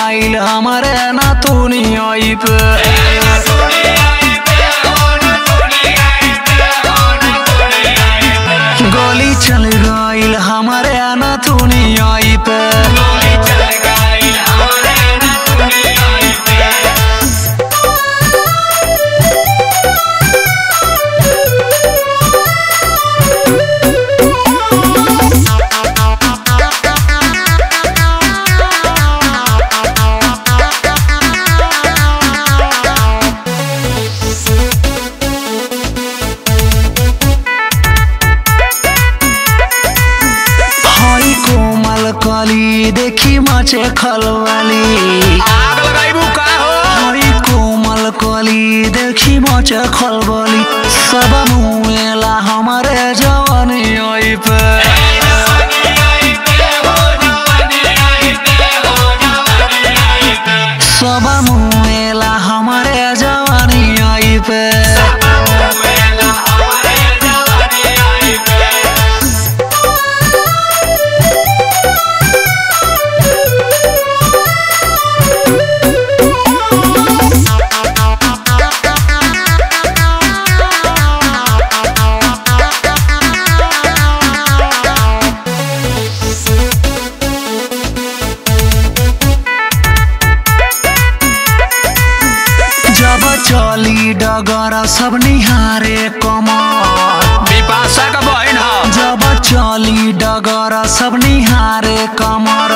आइल हमारे ना तूनी आइब गोली चल गइल हमारे ना तूनी आइब काली देखी माचे खलवाली हरी कोमल काली देखी माचे खलवाली सब मुएला हमारे जवानी आई पे सब मुएला हमारे जवानी आई पे चली डगरा सब निहारे कमर विपाशा का बहन जब चली डगरा सब निहारे कमर।